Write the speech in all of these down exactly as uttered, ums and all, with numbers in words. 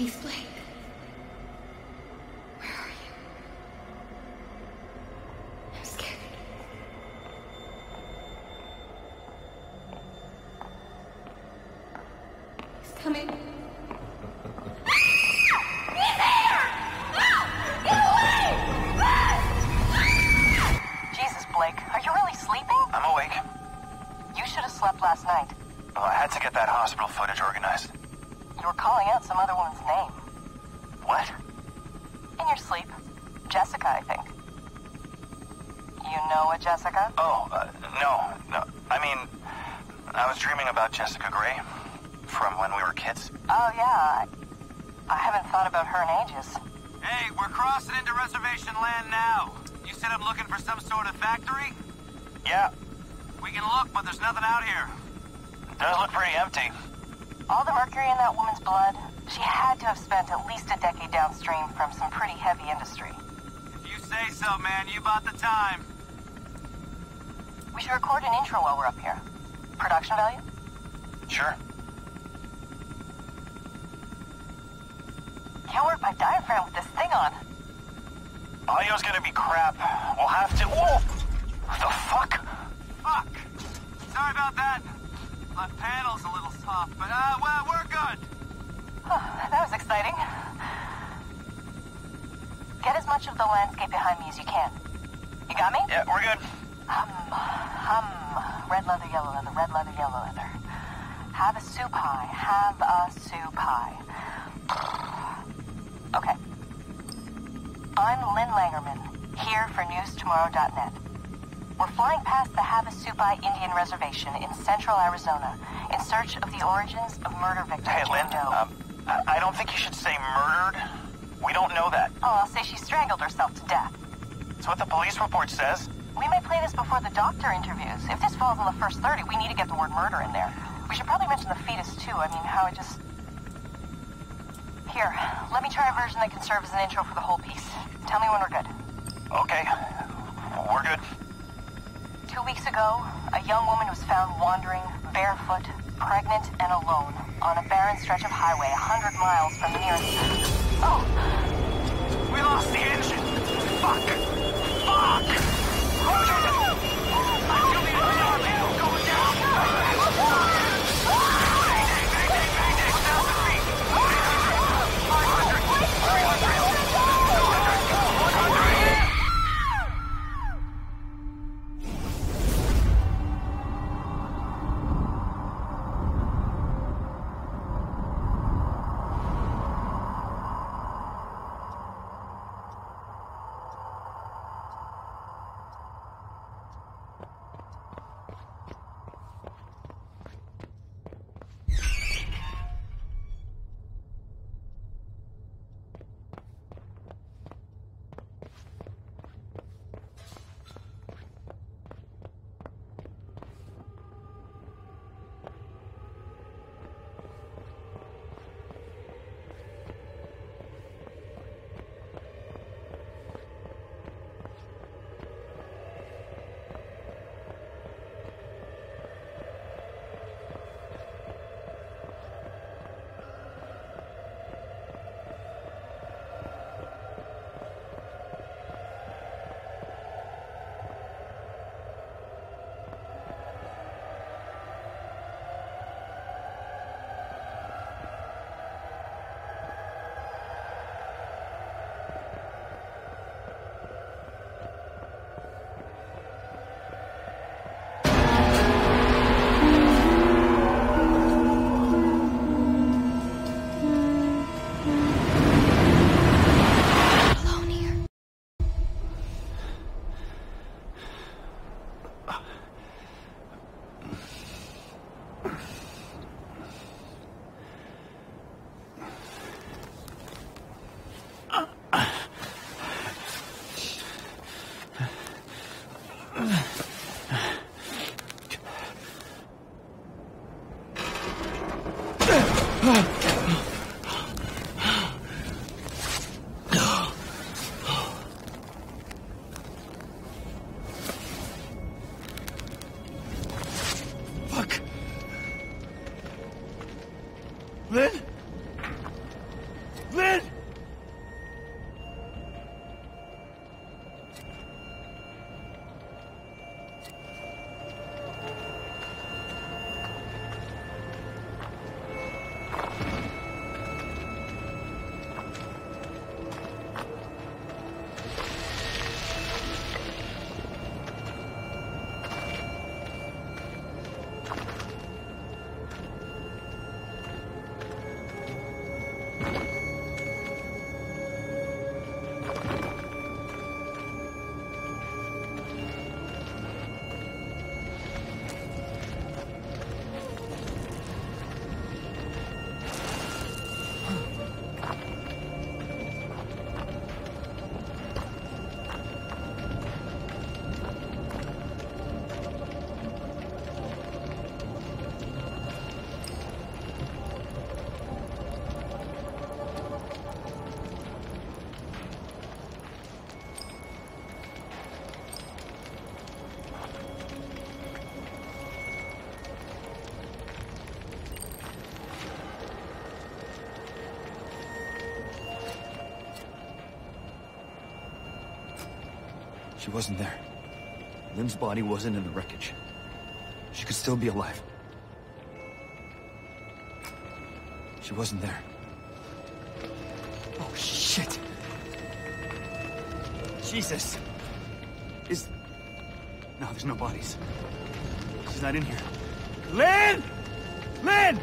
He's Blake. Where are you? I'm scared. He's coming. He's there! No! Get away! Jesus, Blake, are you really sleeping? I'm awake. You should have slept last night. Well, I had to get that hospital footage organized. You were calling out some other woman's name. What? In your sleep. Jessica, I think. You know a Jessica? Oh, uh, no, no. I mean, I was dreaming about Jessica Gray from when we were kids. Oh, yeah. I, I haven't thought about her in ages. Hey, we're crossing into reservation land now. You said I'm looking for some sort of factory? Yeah. We can look, but there's nothing out here. It does look pretty empty. All the mercury in that woman's blood, she had to have spent at least a decade downstream from some pretty heavy industry. If you say so, man, you bought the time. We should record an intro while we're up here. Production value? Sure. Can't work my diaphragm with this thing on. Audio's gonna be crap. We'll have to... Whoa! What the fuck? Fuck! Sorry about that. My panel's a little soft, but, uh, well, we're good! Huh, that was exciting. Get as much of the landscape behind me as you can. You got me? Yeah, we're good. Hum, hum. Red leather, yellow leather, red leather, yellow leather. Havasupai, Havasupai. Okay. I'm Lynn Langerman, here for News Tomorrow dot net. We're flying past the Havasupai Indian Reservation in central Arizona in search of the origins of murder victim Hey, Lynn, um, I don't think you should say murdered. We don't know that. Oh, I'll say she strangled herself to death. That's what the police report says. We may play this before the doctor interviews. If this falls on the first thirty, we need to get the word murder in there. We should probably mention the fetus, too. I mean, how it just... Here, let me try a version that can serve as an intro for the whole piece. Tell me when we're good. Okay, we're good. Two weeks ago, a young woman was found wandering, barefoot, pregnant, and alone on a barren stretch of highway a hundred miles from the nearest... Oh! We lost the engine! Fuck! Fuck! Roger! I'm going down! She wasn't there. Lynn's body wasn't in the wreckage. She could still be alive. She wasn't there. Oh, shit! Jesus! Is... No, there's no bodies. She's not in here. Lynn! Lynn!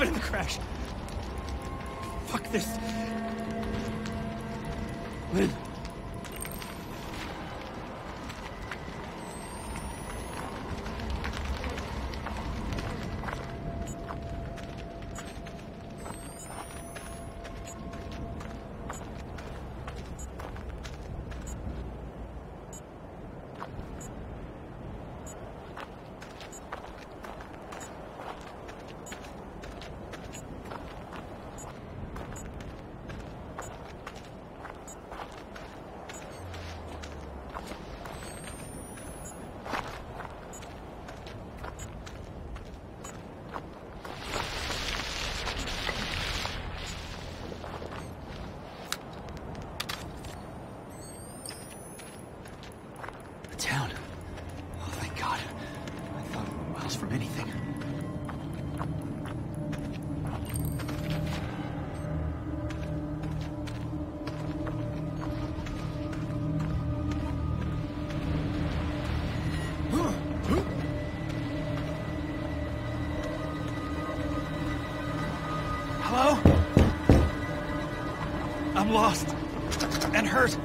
In the crash. Fuck this. Lynn. Lost and hurt.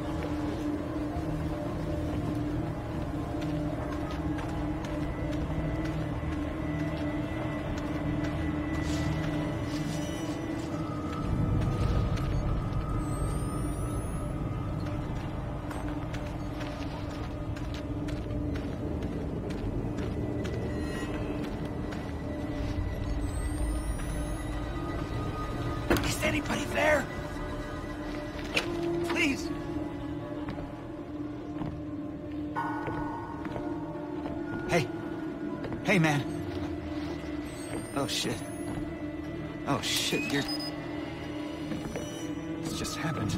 Is anybody there? Hey, man. Oh, shit. Oh, shit, you're... This just happened.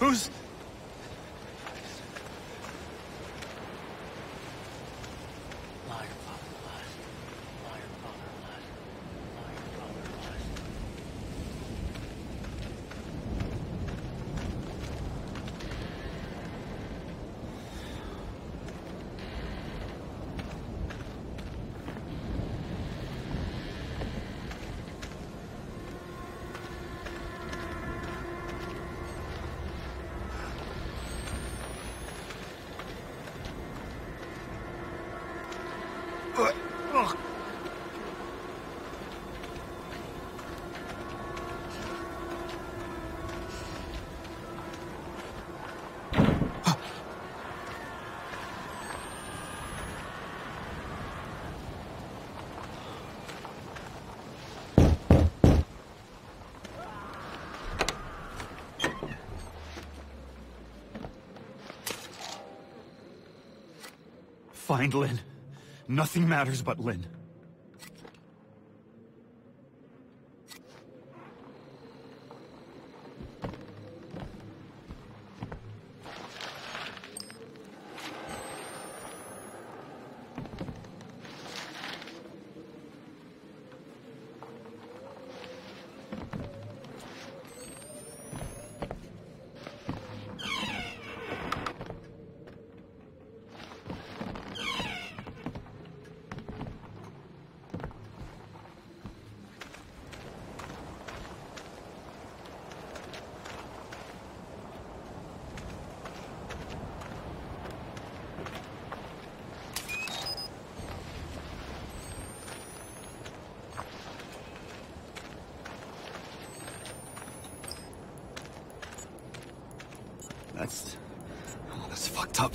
Who's... Find Lynn. Nothing matters but Lynn. That's... oh, that's fucked up.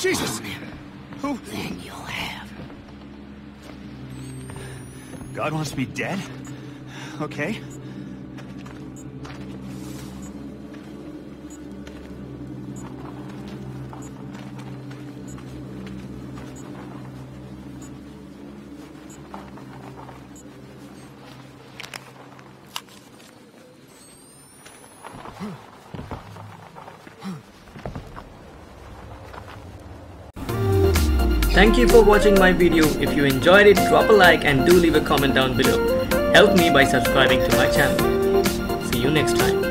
Jesus! Who? Then you'll have. God wants me dead? Okay. Thank you for watching my video. If you enjoyed it, drop a like and do leave a comment down below. Help me by subscribing to my channel. See you next time.